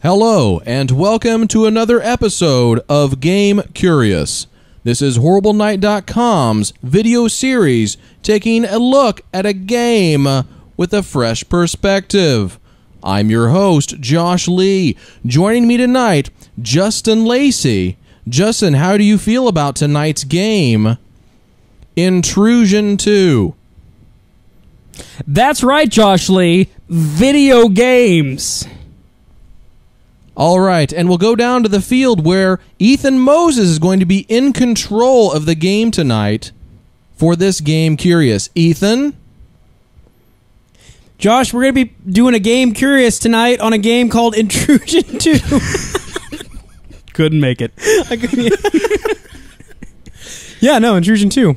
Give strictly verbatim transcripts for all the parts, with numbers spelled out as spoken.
Hello, and welcome to another episode of Game Curious. This is Horrible Night dot com's video series taking a look at a game with a fresh perspective. I'm your host, Josh Lee. Joining me tonight, Justin Lacey. Justin, how do you feel about tonight's game? Intrusion two. That's right, Josh Lee. Video games. All right, and we'll go down to the field where Ethan Moses is going to be in control of the game tonight for this Game Curious. Ethan? Josh, we're going to be doing a Game Curious tonight on a game called Intrusion two. Couldn't make it. I couldn't, yeah. yeah, no, Intrusion two.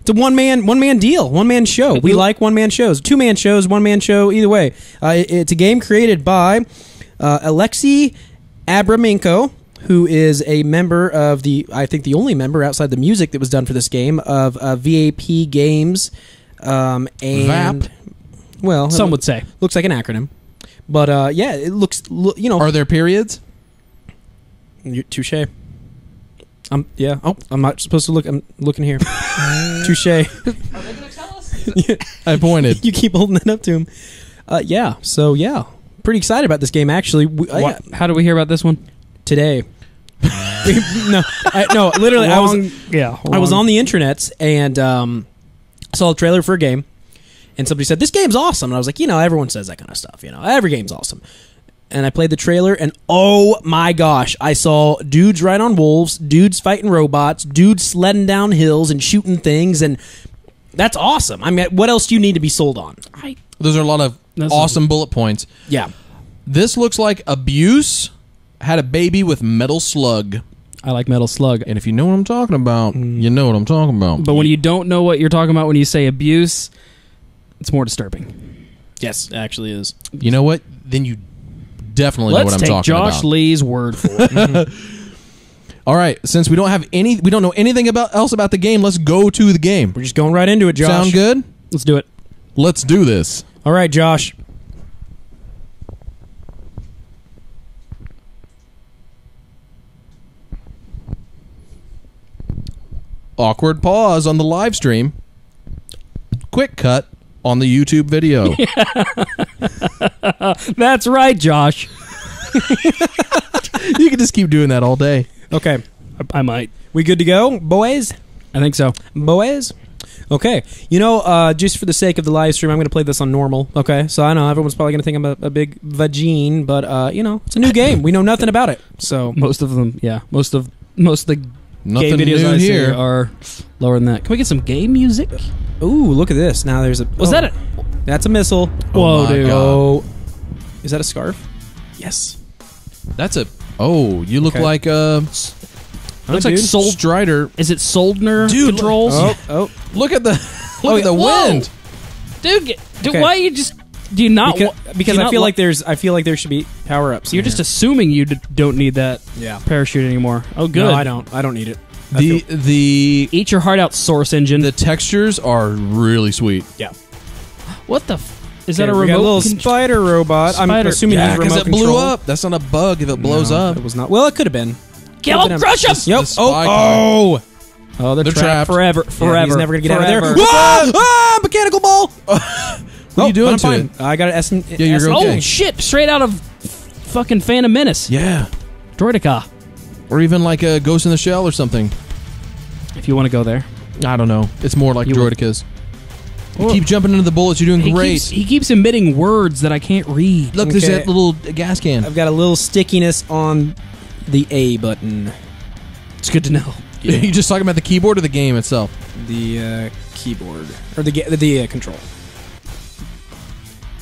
It's a one-man one-man deal, one-man show. We like one-man shows. Two-man shows, one-man show, either way. Uh, it's a game created by... Uh, Alexey Abramenko, who is a member of the, I think the only member outside the music that was done for this game, of uh, Vap Games. Um, and, Vap? Well, some would say. Looks like an acronym. But, uh, yeah, it looks, you know. Are there periods? Touche. Um, yeah. Oh, I'm not supposed to look. I'm looking here. Touche. Are they going to tell us? I pointed. You keep holding that up to him. Uh, yeah, so, yeah. Pretty excited about this game, actually. We, I, How do we hear about this one today? no, I, no, literally, wrong, I was yeah, wrong. I was on the internets and um, saw a trailer for a game, and somebody said this game's awesome, and I was like, you know, everyone says that kind of stuff, you know, every game's awesome. And I played the trailer, and oh my gosh, I saw dudes ride on wolves, dudes fighting robots, dudes sledding down hills and shooting things, and that's awesome. I mean, what else do you need to be sold on? I, Those are a lot of. That's awesome something. Bullet points. Yeah. This looks like Abuse had a baby with Metal Slug. I like Metal Slug. And if you know what I'm talking about, mm. you know what I'm talking about. But when you don't know what you're talking about when you say Abuse, it's more disturbing. Yes, it actually is. You know what? Then you definitely Let's know what I'm talking Josh about. Josh Lee's word for it. Mm-hmm. All right, since we don't have any, we don't know anything about else about the game, let's go to the game. We're just going right into it, Josh. Sound good? Let's do it. Let's do this. All right, Josh. Awkward pause on the live stream. Quick cut on the YouTube video. Yeah. That's right, Josh. You can just keep doing that all day. Okay. I, I might. We good to go, boys? I think so. Boys? Okay, you know, uh, just for the sake of the live stream, I'm going to play this on normal. Okay, so I know everyone's probably going to think I'm a, a big vagine, but uh, you know, it's a new game. We know nothing about it, so most of them, yeah, most of most of the nothing game videos I see are lower than that. Can we get some game music? Ooh, look at this! Now there's a was oh, that a that's a missile? Whoa, oh dude! Oh, is that a scarf? Yes, that's a oh, you look okay. like a. It looks oh, like Sol Strider. Is it Soldner dude, controls? Oh, oh, look at the look oh, at the whoa. wind, dude! Get, dude okay. Why are you just do you not because, because you I not feel like there's I feel like there should be power ups. You're just here. Assuming you d don't need that yeah. parachute anymore. Oh, good. No, I don't. I don't need it. I the feel, the eat your heart out, Source Engine. The textures are really sweet. Yeah. What the? F Is that a remote? A little spider robot. Spider. I'm assuming yeah, he's remote it control. Blew up. That's not a bug. If it blows no, up, it was not. Well, it could have been. Kill crush him! Yep. Oh, oh, oh, they're, they're trapped. trapped forever, forever. Yeah, he's never gonna get forever. out of there. Whoa! Ah, mechanical ball! What are oh, you doing? I'm fine. I got an S. Yeah, you're okay. Oh shit! Straight out of fucking Phantom Menace. Yeah. Droideka. Or even like a Ghost in the Shell or something. If you want to go there. I don't know. It's more like Droideka's. You keep jumping into the bullets. You're doing he great. Keeps, he keeps emitting words that I can't read. Look, okay. There's that little gas can. I've got a little stickiness on. The A button. It's good to know. Yeah. You're just talking about the keyboard or the game itself? The uh, keyboard. Or the the uh, control.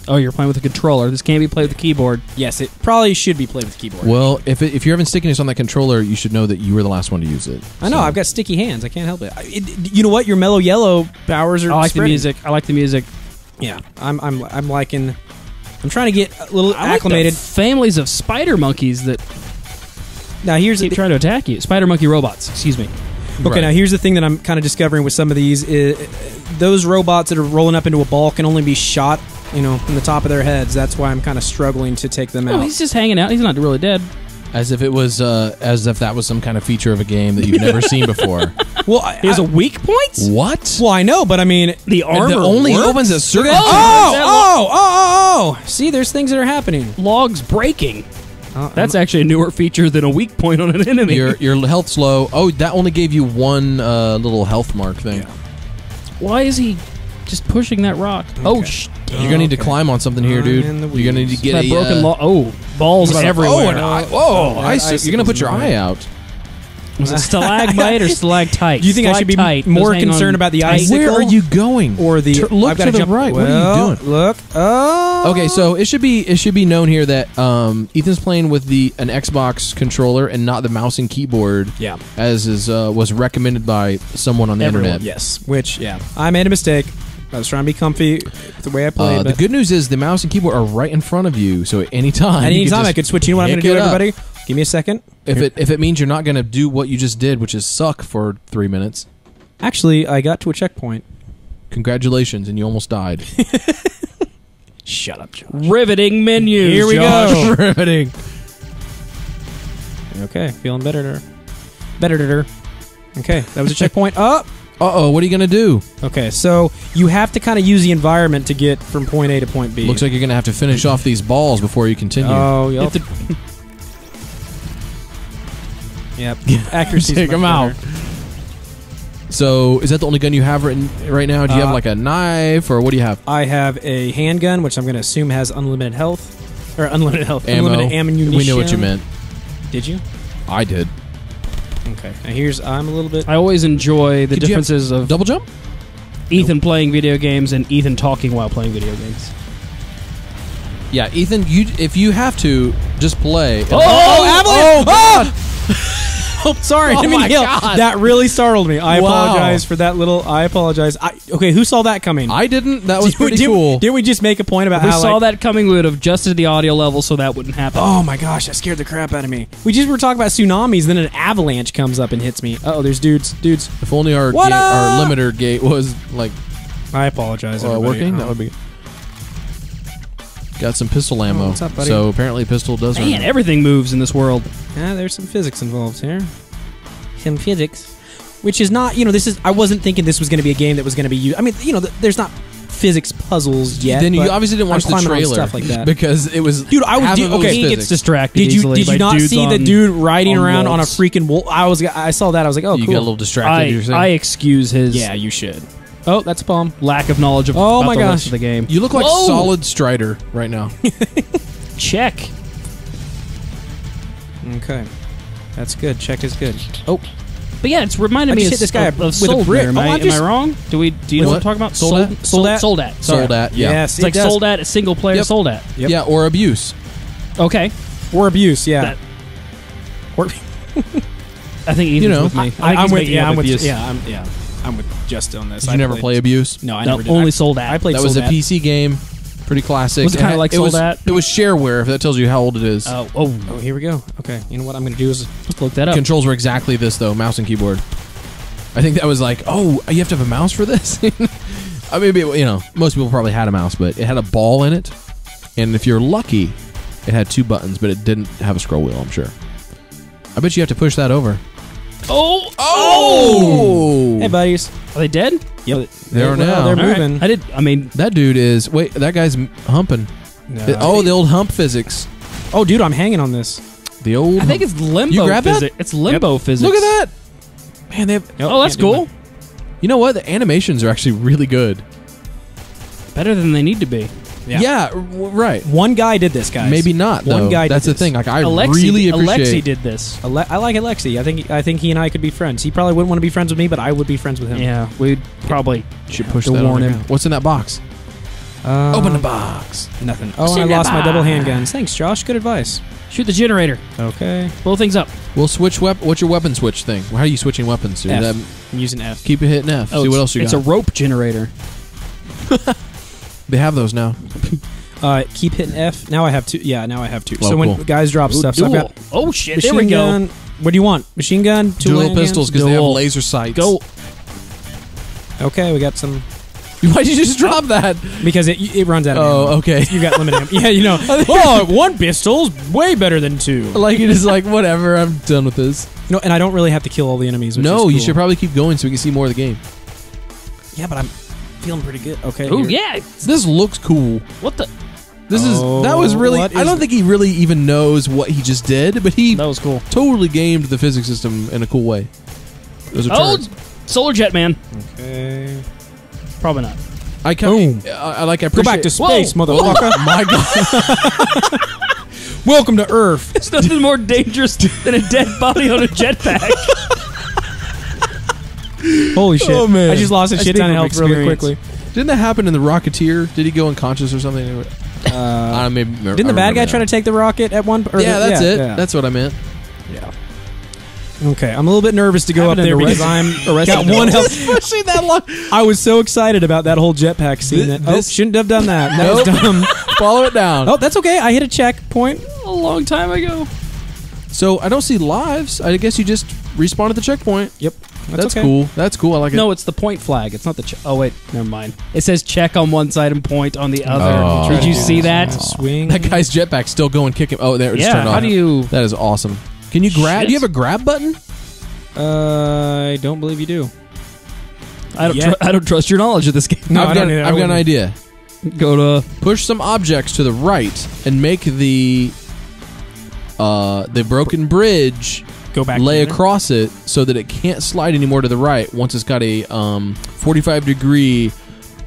Oh, you're playing with a controller. This can't be played with a keyboard. Yes, it probably should be played with a keyboard. Well, if, it, if you're having stickiness on that controller, you should know that you were the last one to use it. I know. So. I've got sticky hands. I can't help it. I, it. You know what? Your mellow yellow powers are I like spreading. the music. I like the music. Yeah. I'm, I'm, I'm liking... I'm trying to get a little I acclimated. Like families of spider monkeys that... Now here's keep the trying to attack you, spider monkey robots. Excuse me. Okay, right. Now here's the thing that I'm kind of discovering with some of these: is those robots that are rolling up into a ball can only be shot you know, in the top of their heads. That's why I'm kind of struggling to take them oh, out. He's just hanging out. He's not really dead. As if it was, uh, as if that was some kind of feature of a game that you've never seen before. Well, I, he has I, a weak point. What? Well, I know, but I mean, the armor the only works? opens a certain. Oh, oh, oh, oh, oh! See, there's things that are happening. Logs breaking. Uh, That's I'm, actually a newer feature than a weak point on an enemy. Your your health's low. Oh, that only gave you one uh, little health mark thing. Yeah. Why is he just pushing that rock? Okay. Oh, sh You're gonna need to okay. climb on something here, dude. You're gonna need to get that a broken. Uh, oh, balls everywhere! Oh, I, oh, oh I, I, you're gonna put your eye out. Was it stalagmite or stalactite? Do you think I should be more concerned about the icicle? Where are you going? Or the Tur look I've to the jump. right? Well, what are you doing? Look. Oh. Okay, so it should be it should be known here that um, Ethan's playing with the an Xbox controller and not the mouse and keyboard. Yeah. As is uh, was recommended by someone on the Everyone, internet. Yes. Which yeah, I made a mistake. I was trying to be comfy with the way I played. Uh, the good news is the mouse and keyboard are right in front of you, so at any time, at any time I could switch. You know what I'm going to do, everybody? Give me a second. If Here. it if it means you're not going to do what you just did, which is suck for three minutes. Actually, I got to a checkpoint. Congratulations, and you almost died. Shut up, Josh. Riveting menus. Here we Josh. go. Riveting. Okay, feeling better. Better. Okay, that was a checkpoint. Up. Uh-oh, what are you going to do? Okay, so you have to kind of use the environment to get from point A to point B. Looks like you're going to have to finish off these balls before you continue. Oh, yep. Yep. Accuracy. Take them out. So, is that the only gun you have right, right now? Do you uh, have like a knife, or what do you have? I have a handgun, which I'm going to assume has unlimited health. Or unlimited health. Ammo. Unlimited ammunition. We know what you meant. Did you? I did. Okay. Now here's I'm a little bit. I always enjoy the Could differences of double jump. Ethan nope. playing video games and Ethan talking while playing video games. Yeah, Ethan, you if you have to just play. Oh, oh, oh, oh, oh God! Oh, sorry. Oh I mean, my God. That really startled me. I wow. apologize for that little. I apologize. I, okay, who saw that coming? I didn't. That was did pretty we, cool. Did we just make a point about if how we saw like, that coming? We would have adjusted the audio level so that wouldn't happen. Oh my gosh, that scared the crap out of me. We just were talking about tsunamis, then an avalanche comes up and hits me. Uh oh, there's dudes, dudes. If only our gate, our limiter gate was like. I apologize. Uh, working, um, that would be. Got some pistol ammo. Oh, what's up, buddy? So apparently pistol does Man, run. everything moves in this world. Yeah, there's some physics involved here. Some physics. Which is not, you know, this is, I wasn't thinking this was going to be a game that was going to be used. I mean, you know, th there's not physics puzzles yet. Then you obviously didn't watch the trailer. Stuff like that. Because it was Dude, I was, dude, okay, he gets distracted Did you, did you not see on, the dude riding on around wolves. on a freaking wolf? I was, I saw that, I was like, oh, you cool. You got a little distracted. I, I excuse his. Yeah, you should. Oh, that's a bomb. Lack of knowledge of, oh about my the gosh. rest of the game. You look like Whoa. Solid Strider right now. Check. Okay. That's good. Check is good. Oh. But yeah, it's reminded I me of, this guy of, of Soldat. Am, oh, I, am I wrong? Do we? Do you Wait, know what, what I'm talking about? Soldat? Soldat. Soldat. Soldat. Soldat. Yeah. Yes, it's it like does. Soldat, a single player yep. Soldat. Yep. Yeah, or Abuse. Okay. Or Abuse, yeah. That. Or I think Ethan's you know, with me. I, I I'm with yeah, I'm Abuse. With, yeah, I'm yeah. I'm with Justin on this. Did you I never played, play Abuse? No, I no, never did. Only Soldat. I played Soldat. That was a P C game. Pretty classic. Was it kind of like Soldat? It was shareware, if that tells you how old it is. Uh, oh, oh, here we go. Okay, you know what I'm going to do is let's look that up. Controls were exactly this, though, mouse and keyboard. I think that was like, oh, you have to have a mouse for this? I mean, you know, most people probably had a mouse, but it had a ball in it. And if you're lucky, it had two buttons, but it didn't have a scroll wheel, I'm sure. I bet you have to push that over. Oh! Oh! Hey, buddies. Are they dead? Yep. They are now. They're moving. Right. I did. I mean, that dude is. Wait, that guy's humping. No, the, oh, the old hump physics. Oh, dude, I'm hanging on this. The old. I hump. think it's limbo. You grab that? It's limbo yep. physics. Look at that. Man, they have. Nope, oh, that's cool. That. You know what? The animations are actually really good. Better than they need to be. Yeah. yeah right. One guy did this, guys. Maybe not. Though. One guy. That's did the this. thing. Like I Alexey, really appreciate. Alexey did this. Ale I like Alexey. I think. I think he and I could be friends. He probably wouldn't want to be friends with me, but I would be friends with him. Yeah, we probably yeah. should push to that warn him. Ground. What's in that box? Um, Open the box. Nothing. Oh, and I lost box. my double handguns. Thanks, Josh. Good advice. Shoot the generator. Okay. Blow things up. We'll switch weapon. What's your weapon switch thing? How are you switching weapons? F. That I'm using F. Keep it hitting F. Oh, see what else you it's got. It's a rope generator. They have those now. uh, keep hitting F. Now I have two. Yeah, now I have two. Oh, so when cool. guys drop Ooh, stuff, so I've got oh shit, there we go. Gun. What do you want? Machine gun, two dual pistols because they have laser sights. Go. Okay, we got some. Why'd you just drop that? Because it it runs out of ammo. Oh, okay. You've got limited ammo. Yeah, you know. Oh, one pistol's way better than two. Like, it is like, whatever, I'm done with this. You know, and I don't really have to kill all the enemies, which No, is cool. You should probably keep going so we can see more of the game. Yeah, but I'm feeling pretty good. Okay. Oh, yeah. This looks cool. What the... This oh, is that was really. I don't think he really even knows what he just did, but he that was cool. Totally gamed the physics system in a cool way. Those are oh, turns. Solar Jetman. Okay, probably not. I come. I, I like. I appreciate. Go back to space, whoa, motherfucker! Oh my God. Welcome to Earth. It's nothing more dangerous than a dead body on a jetpack. Holy shit! Oh man, I just lost a shit ton of health really quickly. Didn't that happen in the Rocketeer? Did he go unconscious or something? Anyway? Uh, I maybe, didn't the bad guy that. try to take the rocket at one? Or yeah, the, that's yeah, it. Yeah. That's what I meant. Yeah. Okay, I'm a little bit nervous to go up there because I'm got one health. Especially that long. I was so excited about that whole jetpack scene. This, that, oh, shouldn't have done that. That nope. was dumb. Follow it down. Oh, that's okay. I hit a checkpoint a long time ago. So I don't see lives. I guess you just respawn at the checkpoint. Yep. That's, that's okay. cool. That's cool. I like it. No, it's the point flag. It's not the... Che oh, wait. Never mind. It says check on one side and point on the other. Oh, Did you see that? that? Swing. That guy's jetpack's still going kicking. Oh, there. It's yeah, turned on. How do you... That is awesome. Can you grab... Shit. Do you have a grab button? Uh, I don't believe you do. I don't, tr I don't trust your knowledge of this game. No, I've, got, I've got an idea. Go to... Push some objects to the right and make the... Uh, the broken bridge... Go back lay across it so that it can't slide anymore to the right once it's got a um, forty-five degree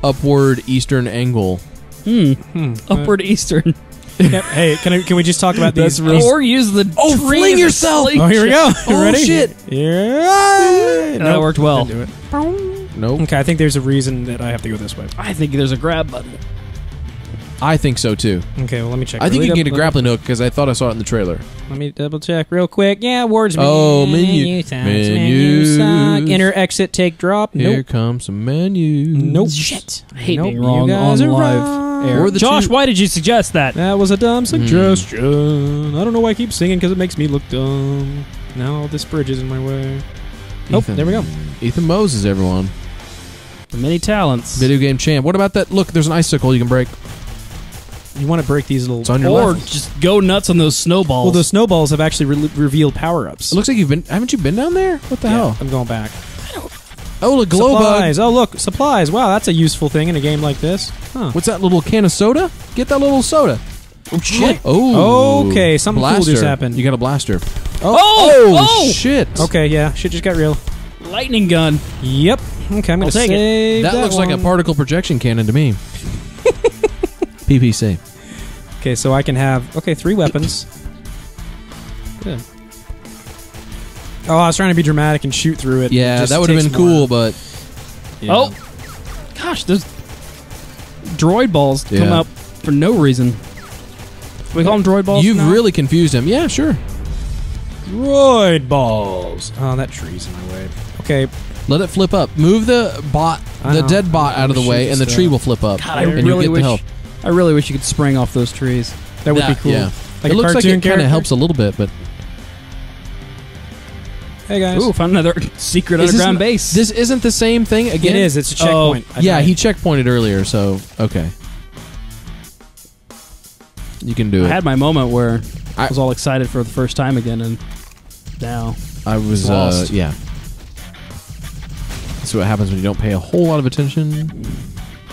upward eastern angle. Hmm. hmm. Upward uh, eastern. Yeah, hey, can I, can we just talk about these? Or use the oh, tree fling yourself. Oh, here we go. Oh, ready? Shit. Yeah. No, that worked well. Do it. Nope. Okay, I think there's a reason that I have to go this way. I think there's a grab button. I think so, too. Okay, well, let me check. I really think you can get a grappling hook, because I thought I saw it in the trailer. Let me double-check real quick. Yeah, words. Oh, menu. Menu sounds. Menus. Menus. Enter, exit, take, drop. Here nope. comes some menus. Nope. Shit. I hate nope. being wrong you guys on live. Josh, why did you suggest that? That was a dumb suggestion. Mm. I don't know why I keep singing, because it makes me look dumb. Now this bridge is in my way. Nope, oh, there we go. Ethan Moses, everyone. The many talents. Video game champ. What about that? Look, there's an icicle you can break. You want to break these little... It's on your or left. Just go nuts on those snowballs. Well, those snowballs have actually re revealed power-ups. It looks like you've been... Haven't you been down there? What the yeah, hell? I'm going back. Oh, look, glow supplies. Bug. Oh, look, supplies. Wow, that's a useful thing in a game like this. Huh. What's that little can of soda? Get that little soda. Oh, shit. Oh. Okay, something blaster. cool just happened. You got a blaster. Oh, oh, oh shit. Okay, yeah, shit just got real. Lightning gun. Yep. Okay, I'm going to take it. That, that looks one. like a particle projection cannon to me. P P C. Okay, so I can have... Okay, three weapons. Good. Oh, I was trying to be dramatic and shoot through it. Yeah, that would have been cool, but... Yeah. Oh! Gosh, those droid balls yeah. come up for no reason. We call them droid balls You've now? really confused him. Yeah, sure. Droid balls. Oh, that tree's in my way. Okay. Let it flip up. Move the bot, the dead bot out of the way, and the tree will flip up. God, I really wish... And you get the help. I really wish you could spring off those trees. That would that, be cool. Yeah. Like it looks like it kind of helps a little bit, but... Hey, guys. Ooh, found another secret is underground this, base. This isn't the same thing again? It is. It's a checkpoint. Oh, yeah, he checkpointed earlier, so... Okay. You can do I it. I had my moment where I, I was all excited for the first time again, and now... I was, lost. Uh, yeah. That's what happens when you don't pay a whole lot of attention.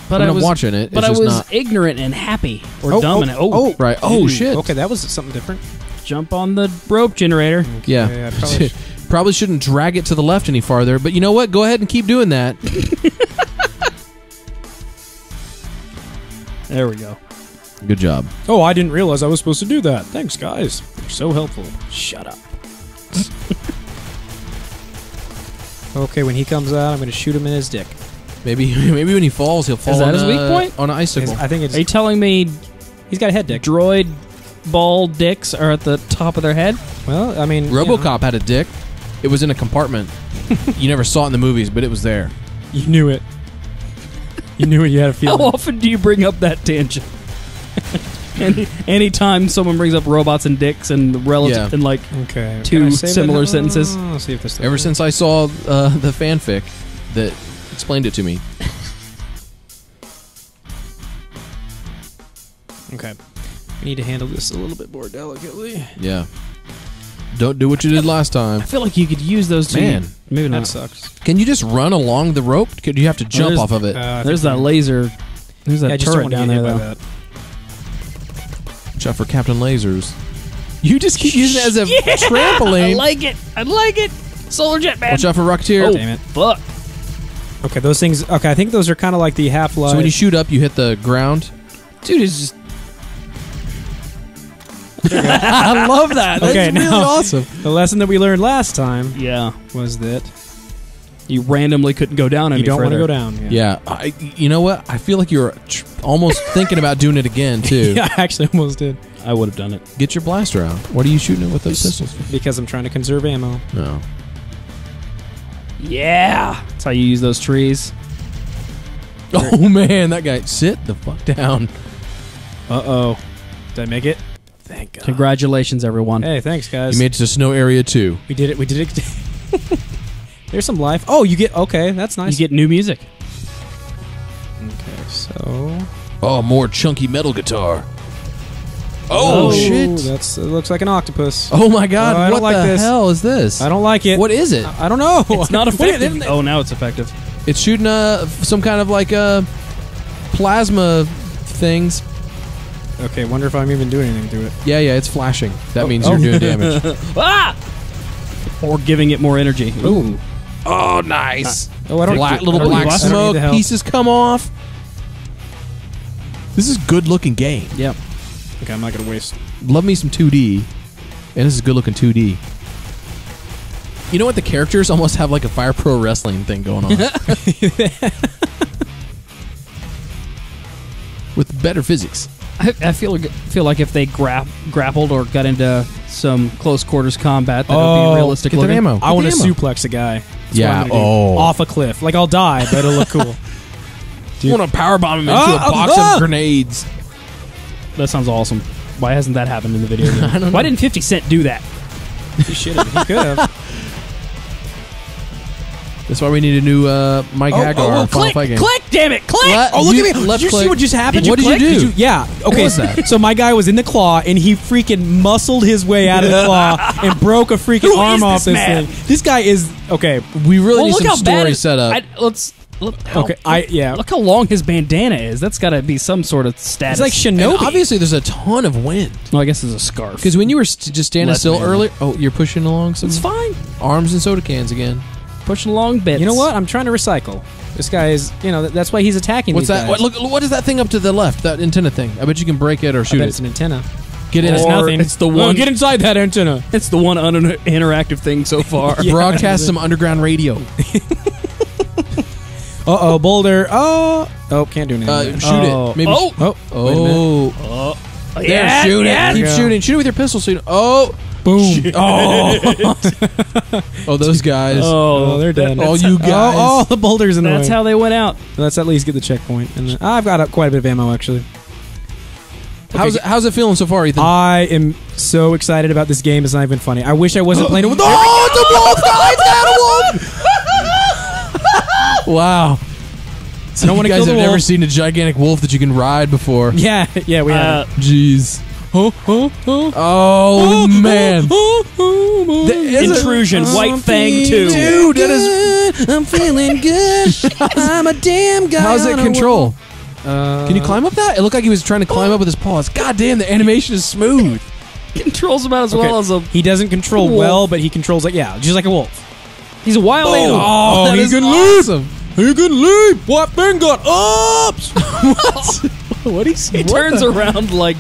But I was watching it. But I was ignorant and happy, or oh, dumb. Oh, and oh, oh, right. Oh, shit. Okay, that was something different. Jump on the rope generator. Okay, yeah, I probably, sh probably shouldn't drag it to the left any farther. But you know what? Go ahead and keep doing that. There we go. Good job. Oh, I didn't realize I was supposed to do that. Thanks, guys. You're so helpful. Shut up. Okay, when he comes out, I'm going to shoot him in his dick. Maybe, maybe when he falls, he'll fall. Is that on his a, weak point? On an icicle. Is, I think. It's, Are you telling me he's got a head dick? Droid ball dicks are at the top of their head. Well, I mean, RoboCop you know. had a dick. It was in a compartment. You never saw it in the movies, but it was there. You knew it. You knew it. You had a feeling. How often do you bring up that tangent? Any anytime someone brings up robots and dicks and relative yeah. and like okay. two similar it? sentences. Oh, see if this Ever since I saw uh, the fanfic that. Explained it to me. Okay. We need to handle this a little bit more delicately. Yeah. Don't do what you did last time. I feel like you could use those two. Man, maybe not. That sucks. Can you just run along the rope? Do you have to jump oh, off of it? Uh, there's that laser. There's that yeah, turret down there, though. Watch out for Captain Lasers. You just keep using it as a yeah! trampoline. I like it. I like it. Solar Jetman. Watch out for Rocketeer. Oh, damn it. Fuck. Okay, those things... Okay, I think those are kind of like the Half-Life... So when you shoot up, you hit the ground? Dude, it's just... I love that. That's okay, really now, awesome. The lesson that we learned last time yeah. was that you randomly couldn't go down any further. You don't want to go down. Yeah. yeah. I, you know what? I feel like you're tr almost thinking about doing it again, too. Yeah, I actually almost did. I would have done it. Get your blaster out. What are you shooting it with those pistols? Because I'm trying to conserve ammo. No. Yeah. That's how you use those trees. Oh, man. That guy. Sit the fuck down. Uh-oh. Did I make it? Thank God. Congratulations, everyone. Hey, thanks, guys. You made it to Snow Area two. We did it. We did it. There's some life. Oh, you get... Okay, that's nice. You get new music. Okay, so... Oh, more chunky metal guitar. Oh, oh shit. That's, it looks like an octopus. Oh, my God. Oh, I what don't like the this. hell is this? I don't like it. What is it? I, I don't know. It's not effective. Wait, oh, now it's effective. It's shooting uh, some kind of like uh, plasma things. Okay, wonder if I'm even doing anything to it. Yeah, yeah, it's flashing. That oh, means oh. you're doing damage. Ah! Or giving it more energy. Ooh. Oh, nice. Uh, oh, I don't black, little I don't black smoke pieces come off. This is a good-looking game. Yep. Okay, I'm not going to waste. Love me some two D. And this is good-looking two D. You know what? The characters almost have like a Fire Pro Wrestling thing going on. With better physics. I, I feel feel like if they grap, grappled or got into some close quarters combat, that oh, would be realistic. Get looking. Ammo. I want to suplex a guy. That's yeah. Oh. Off a cliff. Like I'll die, but it'll look cool. I want to powerbomb him into oh, a box oh. of grenades. That sounds awesome. Why hasn't that happened in the video game? I don't Why know. didn't fifty Cent do that? He should have. He could have. That's why we need a new uh, Mike Haggar. Oh, oh, oh, click! Fight game. Click! Damn it! Click! Let, oh, look you, at me! Did you click. see what just happened? Did what you did you do? Did you, yeah. Okay. What was that? So my guy was in the claw, and he freaking muscled his way out of the claw and broke a freaking Who arm is off this man? thing. This guy is okay. We really well, need some story set up. I, let's. Look how, okay, I yeah. Look how long his bandana is. That's got to be some sort of status. It's like Shinobi. And obviously, there's a ton of wind. Well, I guess there's a scarf. Because when you were st just standing Let still earlier, oh, you're pushing along. Some it's fine. Arms and soda cans again. Pushing along bits. You know what? I'm trying to recycle. This guy is, you know, that's why he's attacking. What's these that? Guys. What, look, what is that thing up to the left? That antenna thing. I bet you can break it or shoot I bet it. It's an antenna. Get in. It's nothing. It's the one. Well, get inside that antenna. It's the one uninteractive thing so far. yeah, Broadcast some underground radio. Uh-oh, boulder. Oh, oh, can't do anything. Uh, shoot oh. it. Maybe oh. Oh. Oh. oh. oh. There, yeah, shoot it. Yeah. Keep shooting. Shoot it with your pistol. So you know. Oh. Boom. Shoot. Oh. oh, those guys. Oh, oh they're dead. All you guys. Oh, oh, the boulder's in the That's way. how they went out. Let's at least get the checkpoint. And then, I've got quite a bit of ammo, actually. Okay. How's, it, how's it feeling so far, Ethan? I am so excited about this game. It's not even funny. I wish I wasn't playing it with... Oh, it's a blow-sized animal! Wow. So you guys have never seen a gigantic wolf that you can ride before. Yeah, yeah, we have. Uh, Jeez. Oh, oh, oh. Oh, man. Oh, oh, oh, oh. Intrusion, White Fang two. Dude, that is... I'm feeling good. I'm a damn guy. How's it control? Uh, can you climb up that? It looked like he was trying to climb oh. up with his paws. God damn, the animation is smooth. Controls about as okay. well as a... He doesn't control wolf. well, but he controls like... Yeah, just like a wolf. He's a wild animal. Oh, oh he can awesome. leap. He can leap. What thing got ups? What? What did he say? He what turns around like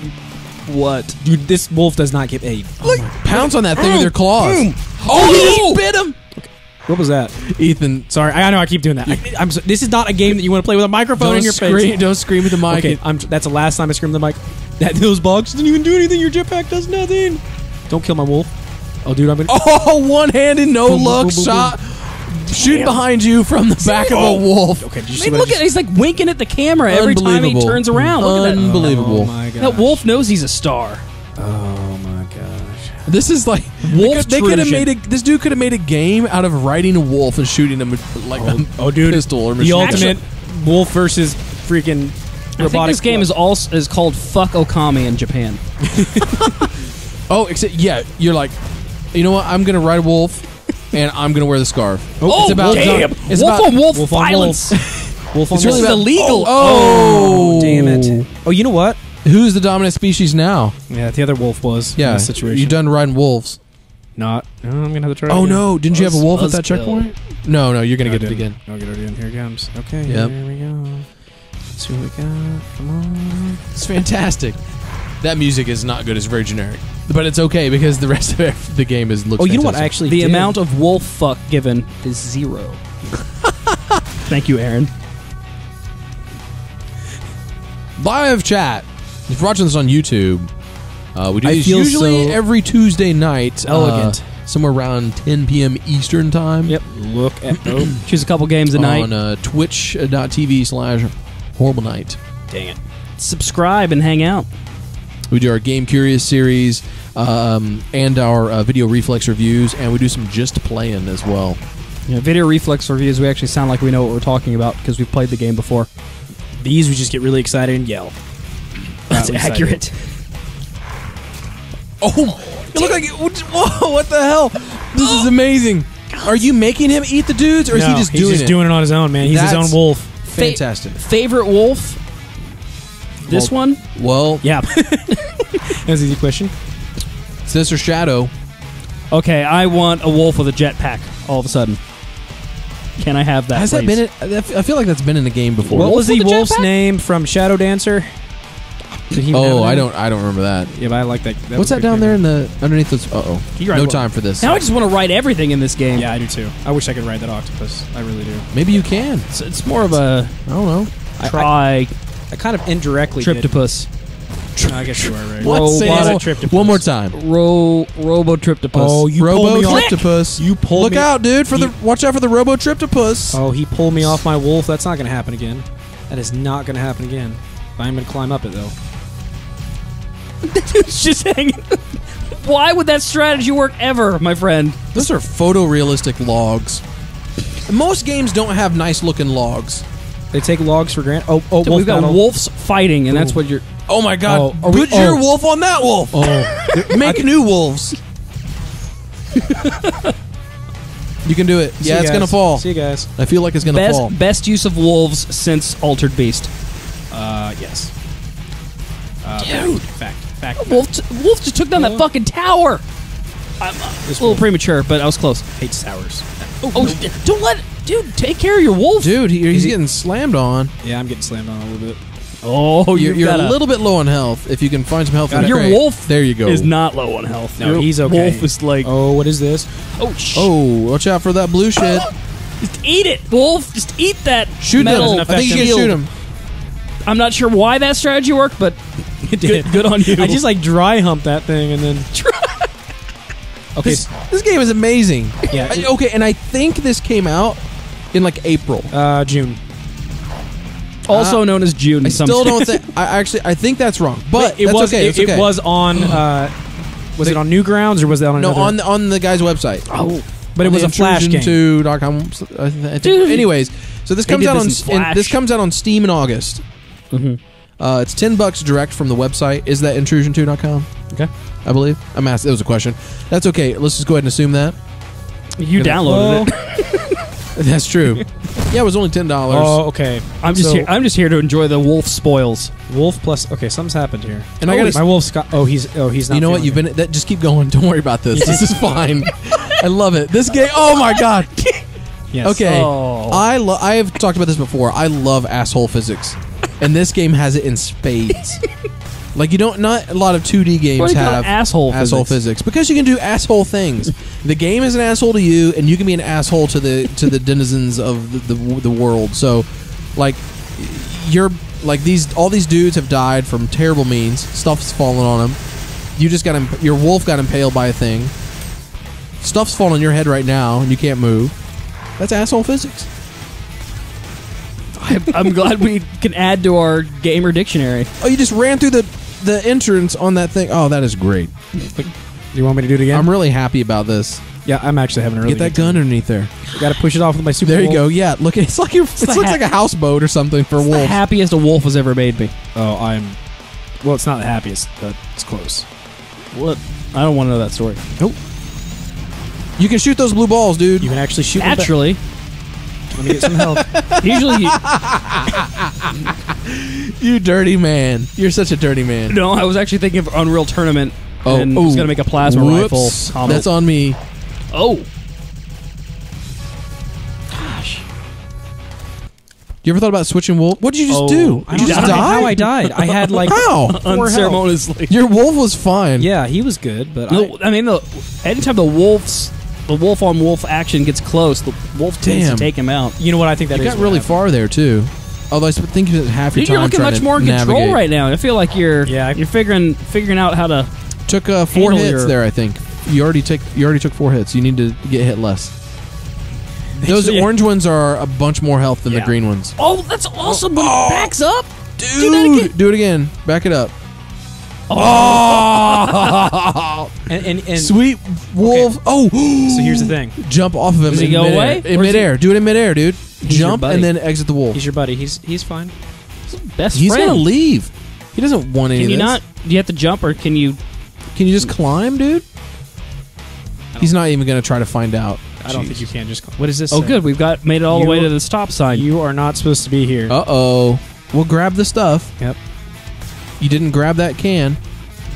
what? Dude, this wolf does not get a like, oh pounce on that thing oh, with their claws. Boom. Oh, he oh. just bit him. Okay. What was that, Ethan? Sorry, I know I keep doing that. I, I'm so, this is not a game that you want to play with a microphone don't in your scream, face. Don't scream with the mic. Okay, I'm, that's the last time I screamed with the mic. That those bugs didn't even do anything. Your jetpack does nothing. Don't kill my wolf. Oh, dude, I'm gonna. Oh, one-handed, no boom, luck boom, boom, boom, shot. Boom. Shoot behind you from the back oh. of a wolf. Okay, did you see Man, look at he's like winking at the camera every time he turns around. Look at that. Unbelievable. Oh, my gosh. That wolf knows he's a star. Oh my gosh. This is like wolf. They could have made a, this dude could have made a game out of riding a wolf and shooting him with like oh, a oh, dude, pistol or machine. The ultimate wolf versus freaking robotic. I think this game is also is called Fuck Okami in Japan. Oh, except yeah, you're like, you know what? I'm gonna ride a wolf, and I'm gonna wear the scarf. Oh, oh it's about damn! Dumb, it's wolf about, on wolf, wolf violence. On wolf. Wolf on it's really illegal. Oh, oh, damn it! Oh, you know what? Who's the dominant species now? Yeah, the other wolf was. Yeah, in this situation. You done riding wolves? Not. Oh, I'm gonna have to try. Oh again. No! Didn't Buzz, you have a wolf Buzz at that checkpoint? Bill. No, no, you're gonna no, get it again. I'll get it again. Here it comes. Okay. Yep. Here we go. Let's see what we got. Come on. It's fantastic. That music is not good. It's very generic, but it's okay because the rest of the game is looks. Oh, you fantastic. Know what? I actually, the did. Amount of wolf fuck given is zero. Thank you, Aaron. Live chat. If you're watching this on YouTube, uh, we do these usually so every Tuesday night. Elegant. Uh, somewhere around ten p m Eastern time. Yep. Look at oh, choose a couple games a on, night on uh, twitch dot t v slash horrible night. Dang it! Subscribe and hang out. We do our Game Curious series um, and our uh, video reflex reviews, and we do some just playing as well. Yeah, video reflex reviews, we actually sound like we know what we're talking about because we've played the game before. These, we just get really excited and yell. That's really accurate. Oh, it looked like... It, whoa, what the hell? This is amazing. Are you making him eat the dudes, or no, is he just doing it? he's just doing it on his own, man. He's That's his own wolf. Fantastic. Fa favorite wolf? This well, one? Well... Yeah. That's an easy question. Sis or Shadow? Okay, I want a wolf with a jetpack all of a sudden. Can I have that, Has please? That been... A, I feel like that's been in the game before. What wolf was the wolf's jetpack? name from Shadow Dancer? Oh, I don't I don't remember that. Yeah, but I like that. that What's that down there in the... Underneath those... Uh-oh. No well, time for this. Now I just want to ride everything in this game. Yeah, I do too. I wish I could ride that octopus. I really do. Maybe you can. It's, it's more of a... I don't know. Try... I, I, I kind of indirectly Tryptopus. Did. No, I guess you are right. Robotriptopus. One more time. Ro Robotriptopus. Oh, you Robotriptopus. You pulled Look me out, dude! For you. the watch out for the Robotriptopus. Oh, he pulled me off my wolf. That's not going to happen again. That is not going to happen again. I'm going to climb up it though. It's just hanging. Why would that strategy work ever, my friend? Those are photorealistic logs. Most games don't have nice looking logs. They take logs for granted. Oh, oh, so wolf we've got battle. wolves fighting, and Ooh. that's what you're. Oh my God! Oh, Put we, your oh. wolf on that wolf. Oh. Make new wolves. You can do it. See yeah, it's guys. gonna fall. See you guys. I feel like it's gonna best, fall. Best use of wolves since Altered Beast. Uh, yes. Uh, Dude, fact, fact. fact. Wolf, wolf just took down oh. that fucking tower. I'm uh, a little wolf. premature, but I was close. Hates towers. Oh, oh nope. Don't let. Dude, take care of your wolf. Dude, he, he's he, getting slammed on. Yeah, I'm getting slammed on a little bit. Oh, you're, you're a little bit low on health. If you can find some health, in your crate. wolf there you go. is not low on health. No, your he's okay. Wolf is like, oh, what is this? Oh, sh oh, watch out for that blue shit. Just eat it, wolf. Just eat that. Shoot metal. him. I think you can shoot him. I'm not sure why that strategy worked, but it did. Good, good on you. I just like dry hump that thing and then. Okay, this, this game is amazing. Yeah. I, okay, and I think this came out. In like April, uh, June, also uh, known as June. I still don't think. I actually, I think that's wrong. But it that's was. Okay, it, okay. it was on. Uh, was the, it on Newgrounds or was that on? No, another? on the, on the guy's website. Oh, but it was a Flash game. Intrusion two dot com. Dude. Anyways, so this comes out this on in, this comes out on Steam in August. Mm-hmm. Uh, it's ten bucks direct from the website. Is that intrusion two dot com? Okay, I believe. I'm asked. That was a question. That's okay. Let's just go ahead and assume that you downloaded it. That's true. Yeah, it was only ten dollars. Oh, okay. I'm just so, here. I'm just here to enjoy the wolf spoils. Wolf plus. Okay, something's happened here. And oh, I got my wolf's got. Oh, he's. Oh, he's not. You know what? You've been. That, just keep going. Don't worry about this. This is fine. I love it. This game. Oh my God. Yes. Okay. Oh. I lo I have talked about this before. I love asshole physics, and this game has it in spades. Like you don't. Not a lot of two D games what do you have call it asshole asshole physics? physics because you can do asshole things. The game is an asshole to you, and you can be an asshole to the to the denizens of the, the the world. So, like, you're like these. All these dudes have died from terrible means. Stuff's fallen on them. You just got imp your wolf got impaled by a thing. Stuff's falling on your head right now, and you can't move. That's asshole physics. I, I'm glad we can add to our gamer dictionary. Oh, you just ran through the. The entrance on that thing. Oh, that is great. You want me to do it again? I'm really happy about this. Yeah, I'm actually having a really. Get that gun underneath there. I gotta push it off with my super. There you wolf. Go. Yeah, look, it's like your. It's it looks like a houseboat or something for it's wolves. The happiest a wolf has ever made me. Oh, I'm. Well, it's not the happiest, but it's close. What? I don't want to know that story. Nope. You can shoot those blue balls, dude. You can actually shoot. Naturally. Them back. Let me get some help. Usually. You... you dirty man. You're such a dirty man. No, I was actually thinking of Unreal Tournament. Oh, and oh, I was gonna make a plasma whoops. Rifle. Comment. That's on me. Oh. Gosh. You ever thought about switching wolf? What did you just oh, do? I just died. How I died. I had like how? Unceremoniously. Your wolf was fine. Yeah, he was good, but no, I, I mean, the, anytime the wolf's the wolf on wolf action gets close, the wolf tends to take him out. You know what I think that you is? You got really happened. Far there too. Although I think that half your you're time. You're looking much more in control right now. I feel like you're yeah, I, you're figuring figuring out how to. Took uh, four hits your... there, I think. You already take. You already took four hits. You need to get hit less. Those yeah. orange ones are a bunch more health than yeah. the green ones. Oh, that's awesome! But oh. it backs up, dude. Do that again. Do it again. Back it up. Oh! and, and, and sweet wolf. Okay. Oh, so here's the thing. Jump off of him. Does he go away? In midair. Do it in midair, dude. He's jump and then exit the wolf. He's your buddy. He's he's fine. He's his best he's friend. He's gonna leave. He doesn't want any. Can you of this. Not? Do you have to jump, or can you? Can you just climb, dude? He's not even going to try to find out. I Jeez. Don't think you can just climb. What is this? Oh, say? Good. We've got made it all you the way to the stop sign. You are not supposed to be here. Uh-oh. We'll grab the stuff. Yep. You didn't grab that can.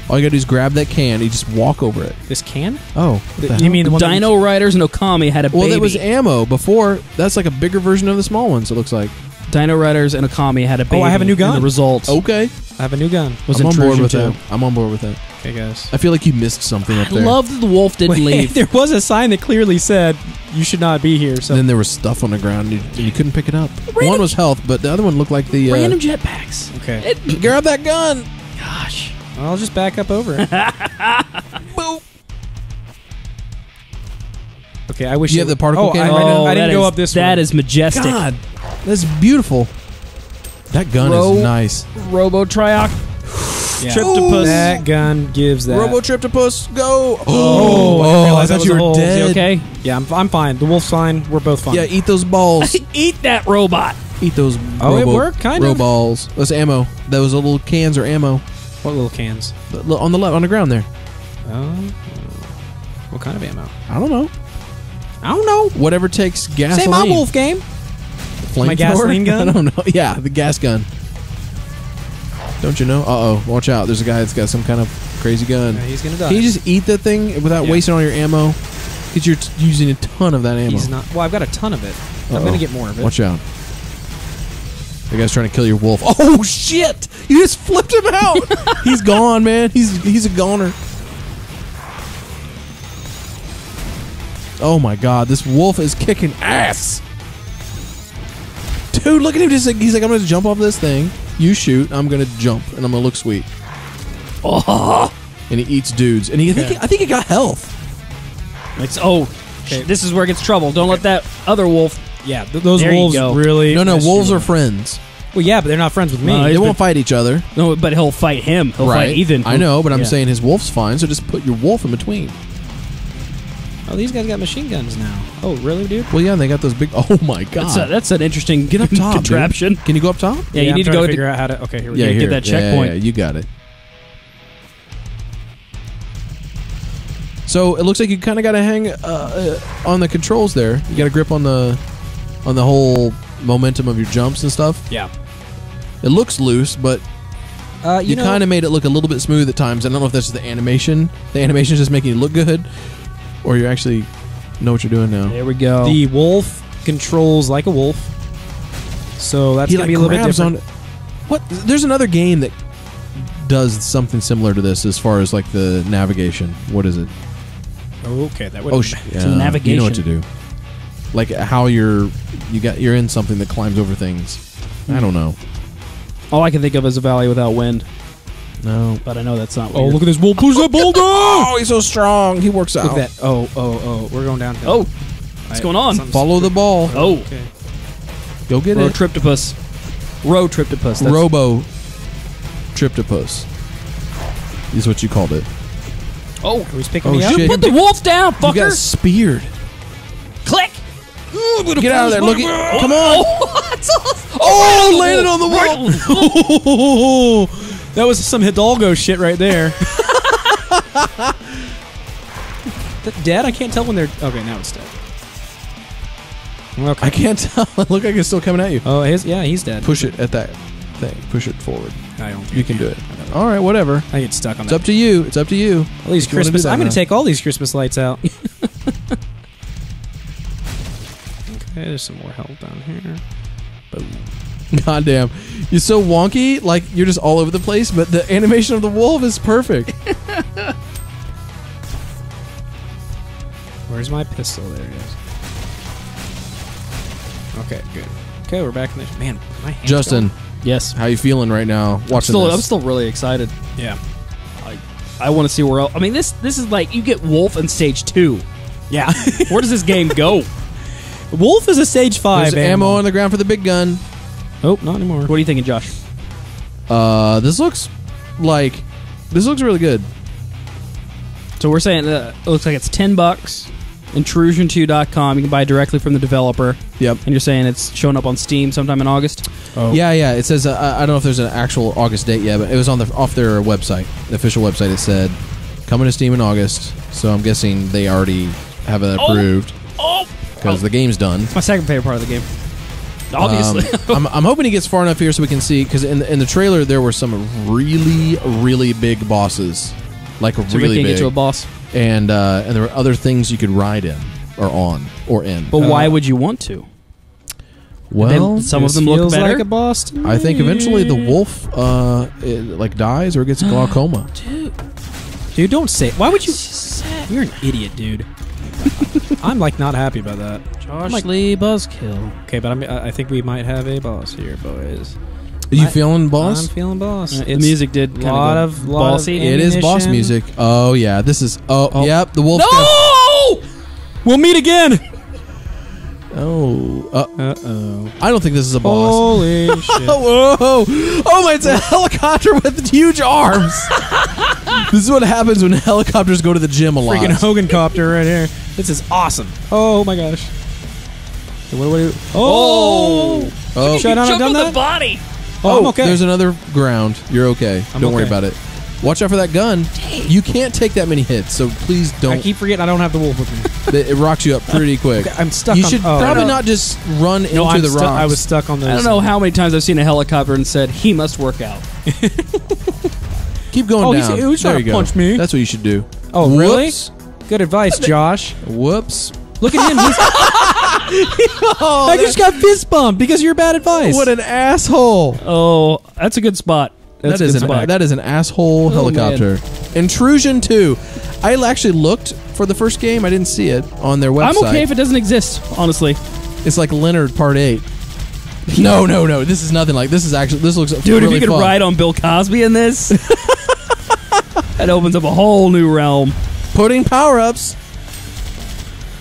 All you got to do is grab that can. You just walk over it. This can? Oh. The, you mean the one Dino Riders and Okami had a well, baby. Well, that was ammo before. That's like a bigger version of the small ones, it looks like. Dino Riders and Okami had a baby. Oh, I have a new gun. The results. Okay. I have a new gun. Was I'm on board with that. I'm on board with that. Okay, guys. I feel like you missed something up there. I love that the wolf didn't Wait, leave. There was a sign that clearly said, you should not be here. So. And then there was stuff on the ground, and you, you couldn't pick it up. Random one was health, but the other one looked like the... Uh, random jetpacks. Okay. It, grab that gun. Gosh. Well, I'll just back up over it. Boop. Okay, I wish... You have the particle oh, cannon? I, oh, I didn't, I didn't go is, up this way. That one. Is majestic. God. That's beautiful. That gun Ro is nice. Robo-trioc. Yeah. Triptopus. Oh, that gun gives that. Robo-triptopus, go! Oh, oh I, oh, I thought you were dead. You okay? Yeah, I'm, I'm fine. The wolf's fine. We're both fine. Yeah, eat those balls. eat that robot. Eat those oh, robo, it worked, kind robo of. balls. That's ammo. Those little cans are ammo. What little cans? On the left, on the ground there. Um, what kind of ammo? I don't know. I don't know. Whatever takes gasoline. Say my wolf game. Flame My gasoline gun? I don't know. Yeah, the gas gun. Don't you know? Uh-oh. Watch out. There's a guy that's got some kind of crazy gun. Yeah, he's going to die. Can you just eat that thing without yeah. wasting all your ammo? Because you're t using a ton of that ammo. He's not. Well, I've got a ton of it. Uh-oh. I'm going to get more of it. Watch out. The guy's trying to kill your wolf. Oh, shit! You just flipped him out! He's gone, man. He's, he's a goner. Oh, my God. This wolf is kicking ass. Dude, look at him. Just like, he's like, I'm going to jump off this thing. You shoot. I'm going to jump, and I'm going to look sweet. Oh. And he eats dudes. And he, okay. I, think, I think he got health. It's, oh, okay. This is where it gets trouble. Don't okay. let that other wolf. Yeah, th those there wolves really. No, no, wolves you. Are friends. Well, yeah, but they're not friends with me. Uh, they won't been, fight each other. No, but he'll fight him. He'll right. fight Ethan. I know, but I'm yeah. saying his wolf's fine, so just put your wolf in between. Oh, these guys got machine guns now. Oh, really, dude? Well, yeah, they got those big... Oh, my God. That's, a, that's an interesting get up top, contraption. Dude. Can you go up top? Yeah, yeah you I'm need to go... To figure out how to... Okay, here we yeah, go. Here. Get that yeah, checkpoint. Yeah, you got it. So, it looks like you kind of got to hang uh, uh, on the controls there. You got to grip on the on the whole momentum of your jumps and stuff. Yeah. It looks loose, but... Uh, you you kind of made it look a little bit smooth at times. I don't know if that's just the animation. The animation is just making it look good. Or you actually know what you're doing now. There we go. The wolf controls like a wolf. So that's going to be a little bit different. On, what? There's another game that does something similar to this as far as like the navigation. What is it? Okay, that would oh, yeah. So navigation. You know what to do. Like how you're you got you're in something that climbs over things. Mm-hmm. I don't know. All I can think of is a valley without wind. No, but I know that's not. Weird. Oh, look at this wolf! Who's that boulder? Oh, he's so strong. He works out. Look at that. Oh, oh, oh! We're going downhill. Oh, what's right. going on? Something's follow the ball. Oh, okay. Go get Ro it. Triptopus. Ro triptopus. That's Robo triptopus is what you called it. Oh, he's picking oh, me up. Shit. Put the wolf down, fucker. You got speared. Click. Ooh, get out of there. Look at, oh, come on. Oh, awesome. Oh, oh landed on the wall. That was some Hidalgo shit right there. Dead? I can't tell when they're... Okay, now it's dead. Okay. I can't tell. It looked like it's still coming at you. Oh, his, yeah, he's dead. Push it at that thing. Push it forward. I don't. You can do it. All right, whatever. I get stuck on that. It's up to you. It's up to you. All these Christmas... I'm going to take all these Christmas lights out. Okay, there's some more health down here. Boom. Goddamn. You're so wonky. Like, you're just all over the place, but the animation of the wolf is perfect. Where's my pistol? There it is. Okay, good. Okay, we're back in the... Man, my hand's Justin. Going. Yes? How you feeling right now watching I'm still, this? I'm still really excited. Yeah. I, I want to see where else... I mean, this this is like... You get Wolf in Stage two. Yeah. Where does this game go? Wolf is a Stage five. There's ammo. ammo on the ground for the big gun. Oh, not anymore. What are you thinking, Josh? Uh, this looks like... This looks really good. So we're saying uh, it looks like it's ten bucks. Intrusion two dot com. You can buy directly from the developer. Yep. And you're saying it's showing up on Steam sometime in August? Oh. Yeah, yeah. It says, uh, I don't know if there's an actual August date yet, but it was on the off their website, the official website. It said, coming to Steam in August. So I'm guessing they already have it approved. Oh! Because oh. the game's done. It's my second favorite part of the game. Obviously. Um, I'm, I'm hoping he gets far enough here so we can see, because in the, in the trailer there were some really, really big bosses. Like so really big. Get to a boss. And uh, and there were other things you could ride in, or on, or in. But uh, why would you want to? Well, then some of them look better. Like a boss to me. I think eventually the wolf uh, it, like dies or gets glaucoma. Dude, dude, don't say. Why would you? You're an idiot, dude. I'm like not happy about that. Josh like, Lee buzzkill. Okay, but I'm, I think we might have a boss here, boys. Are you I, feeling boss? I'm feeling boss. It's the music did a lot go. of lot bossy. Of it is boss music. Oh yeah, this is. Oh, oh. Yep, the wolf. No, death. We'll meet again. Oh, uh, uh oh. I don't think this is a boss. Holy shit! Whoa! Oh my, it's a helicopter with huge arms. This is what happens when helicopters go to the gym a lot. Freaking Hogan copter right here. This is awesome. Oh my gosh. What do we? Oh! Oh! Should I not have done that? The body. Oh, oh I'm okay. There's another ground. You're okay. I'm don't okay. worry about it. Watch out for that gun. Dang. You can't take that many hits, so please don't. I keep forgetting I don't have the wolf with me. It rocks you up pretty quick. Okay, I'm stuck. You on, should oh, probably not just run no, into I'm the rocks. I was stuck on this. I don't know how many times I've seen a helicopter and said he must work out. Keep going oh, down. He's, he's trying there to punch go. me. That's what you should do. Oh, Whoops. really? Good advice, Josh. Whoops. Look at him. He's oh, I just got fist bumped because of your bad advice. What an asshole. Oh, that's a good spot. That's that, is good an, spot. that is an asshole oh, helicopter. Man. Intrusion two. I actually looked for the first game. I didn't see it on their website. I'm okay if it doesn't exist, honestly. It's like Leonard Part eight. No, no, no. This is nothing like this. Is actually this looks. Dude, really if you could fun. ride on Bill Cosby in this, that opens up a whole new realm. Putting power-ups.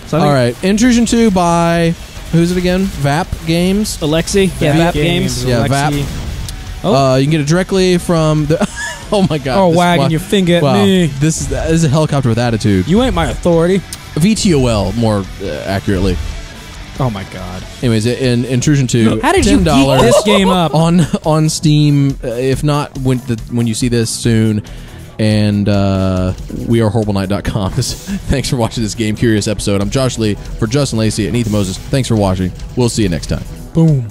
So all right, Intrusion two by who's it again? Vap Games, Alexey. Yeah, Vap Games. Games. Yeah, Alexey. Vap. Oh. Uh, you can get it directly from the. Oh my God! Oh, wagging is, your finger at wow. me. This is this is a helicopter with attitude. You ain't my authority. V T O L, more uh, accurately. Oh my God. Anyways, in Intrusion two, how did you get this game up on on Steam? Uh, if not, when the, when you see this soon. And uh, we are Horrible Night dot com. Thanks for watching this Game Curious episode. I'm Josh Lee for Justin Lacey and Ethan Moses. Thanks for watching. We'll see you next time. Boom.